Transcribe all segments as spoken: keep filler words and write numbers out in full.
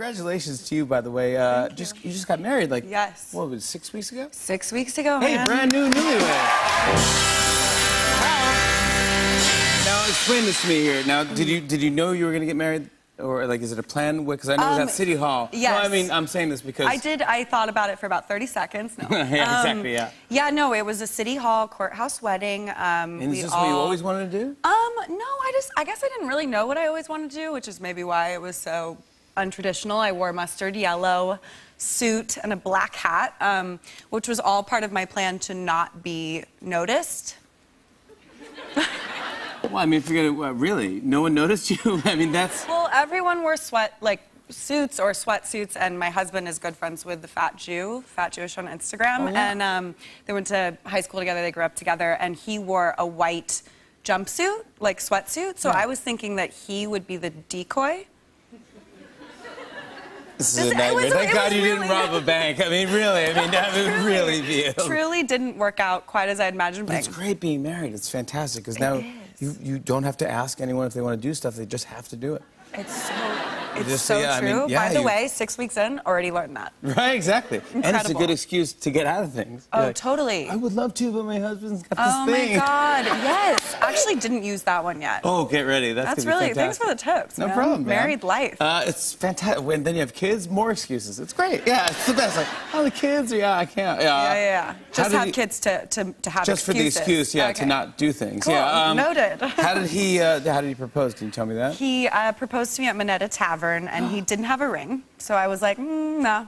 Congratulations to you, by the way. Uh, Thank you. Just you just got married, like yes. What was it, six weeks ago? Six weeks ago. Hey, man. Brand new newlywed. Now explain this to me here. Now, did you did you know you were gonna get married? Or, like, is it a plan? Because I know um, it was at City Hall. Yes. No, I mean, I'm saying this because... I did, I thought about it for about thirty seconds. No. Yeah, exactly, um, yeah. Yeah, no, it was a City Hall courthouse wedding. Um, and is we this all... what you always wanted to do? Um, no, I just, I guess I didn't really know what I always wanted to do, which is maybe why it was so untraditional. I wore a mustard yellow suit and a black hat, um, which was all part of my plan to not be noticed. Well, I mean, forget it, uh, really, no one noticed you? I mean, that's... Well, everyone wore sweat, like, suits or sweatsuits, and my husband is good friends with the Fat Jew, Fat Jewish on Instagram, oh, yeah. and um, they went to high school together, they grew up together, and he wore a white jumpsuit, like, sweatsuit, so yeah. I was thinking that he would be the decoy. This is this, a nightmare. Was, Thank God you really... didn't rob a bank. I mean, really. I mean, that would really be... It truly didn't work out quite as I imagined. But it's great being married. It's fantastic, because now... Is. You, you don't have to ask anyone if they want to do stuff. They just have to do it. It's so, it's just, so yeah, true. I mean, yeah, By the you, way, six weeks in, already learned that. Right, exactly. Incredible. And it's a good excuse to get out of things. Oh, like, totally. I would love to, but my husband's got oh this thing. Oh, my God, yes. Actually didn't use that one yet. Oh, get ready. That's, That's really, fantastic. Thanks for the tips. No man. problem, man. Married life. Uh, it's fantastic. When then you have kids, more excuses. It's great. Yeah, it's the best. Like, oh, the kids, yeah, I can't. Yeah, yeah, yeah. Just have he, kids to, to, to have just excuses. Just for the excuse, yeah, okay. to not do things. Cool. Yeah, um, noted. How did he, uh, how did he propose? Can you tell me that? He uh, proposed to me at Minetta Tavern, and he didn't have a ring, so I was like, mm, no.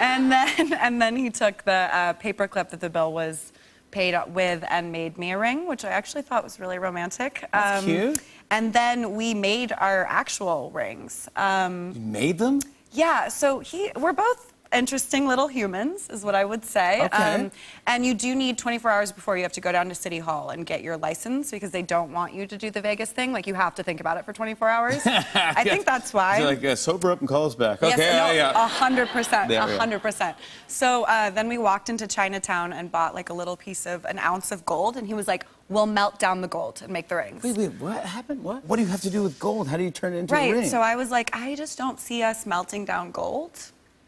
And then, and then he took the uh, paper clip that the bill was paid with and made me a ring, which I actually thought was really romantic. That's um, cute. And then we made our actual rings. Um, you made them? Yeah. So he, we're both interesting little humans, is what I would say. Okay. Um, and you do need twenty-four hours before you have to go down to City Hall and get your license, because they don't want you to do the Vegas thing. Like, you have to think about it for twenty-four hours. I yes. think that's why. So like, yeah, sober up and call us back. Okay, yes, no, yeah. one hundred percent. one hundred percent. So uh, then we walked into Chinatown and bought, like, a little piece of an ounce of gold, and he was like, we'll melt down the gold and make the rings. Wait, wait, what happened? What? What do you have to do with gold? How do you turn it into right, a ring? So I was like, I just don't see us melting down gold.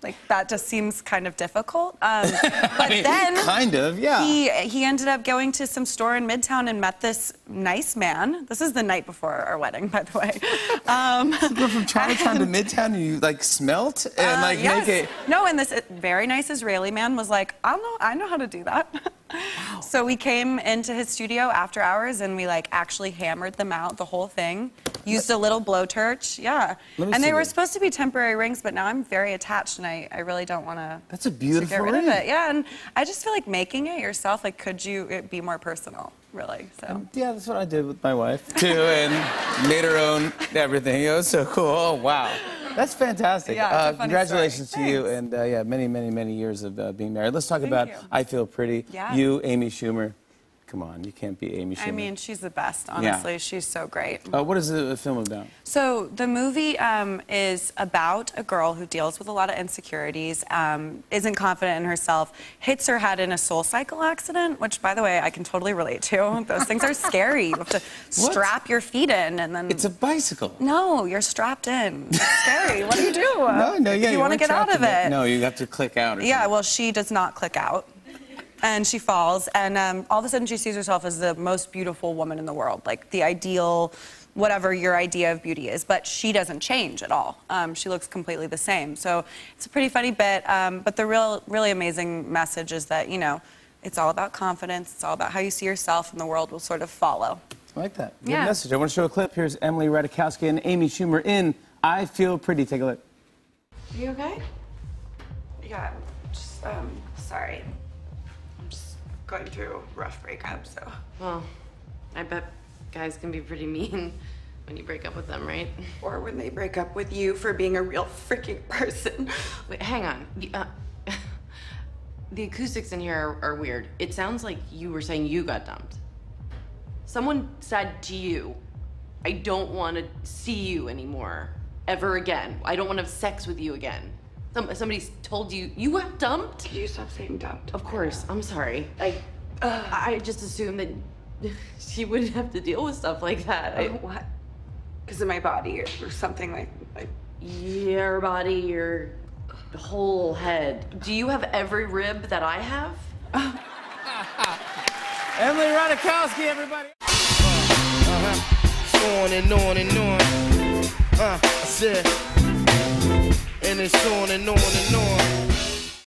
Like, that just seems kind of difficult. Um, but I mean, then... Kind of, yeah. He, he ended up going to some store in Midtown and met this nice man. This is the night before our wedding, by the way. Um, so you go from Chinatown and, to Midtown and you, like, smelt and, uh, like, yes. make it... No, and this very nice Israeli man was like, I know, I know how to do that. Wow. So we came into his studio after hours and we, like, actually hammered them out, the whole thing. Used a little blowtorch, yeah. And they were that. supposed to be temporary rings, but now I'm very attached and I, I really don't want to. That's a beautiful get rid ring. Of it. Yeah, and I just feel like making it yourself. Like, could you it be more personal, really? So. And yeah, that's what I did with my wife too, and made her own everything. It was so cool. Oh, wow, that's fantastic. Yeah, uh, congratulations story. to Thanks. you, and uh, yeah, many, many, many years of uh, being married. Let's talk Thank about you. I Feel Pretty. Yeah. You, Amy Schumer. Come on, you can't be Amy Schumer. I mean, she's the best, honestly. Yeah. She's so great. Uh, what is the film about? So the movie um, is about a girl who deals with a lot of insecurities, um, isn't confident in herself, hits her head in a Soul Cycle accident, which, by the way, I can totally relate to. Those things are scary. You have to strap what? your feet in and then... It's a bicycle. No, you're strapped in. It's scary. What do you do? No, no, yeah, you, you want to get out of it. No, you have to click out or yeah, something. Well, she does not click out. And she falls, and um, all of a sudden she sees herself as the most beautiful woman in the world, like the ideal, whatever your idea of beauty is. But she doesn't change at all. Um, she looks completely the same. So it's a pretty funny bit. Um, but the real, really amazing message is that, you know, it's all about confidence. It's all about how you see yourself, and the world will sort of follow. I like that. Good yeah. message. I want to show a clip. Here's Emily Ratajkowski and Amy Schumer in I Feel Pretty. Take a look. Are you okay? Yeah, just um, sorry. Going through a rough breakup, so. Well, I bet guys can be pretty mean when you break up with them, right? Or when they break up with you for being a real freaking person. Wait, hang on. The, uh, the acoustics in here are, are weird. It sounds like you were saying you got dumped. Someone said to you, I don't want to see you anymore, ever again. I don't want to have sex with you again. Somebody told you, you got dumped? You stop saying dumped. Of course, I'm sorry. I, uh, I just assumed that she wouldn't have to deal with stuff like that. I, what? Because of my body or, or something like, like your body, your whole head. Do you have every rib that I have? Emily Ratajkowski, everybody. Uh, uh-huh. On and on and on. Uh, that's it. And it's on and on and on.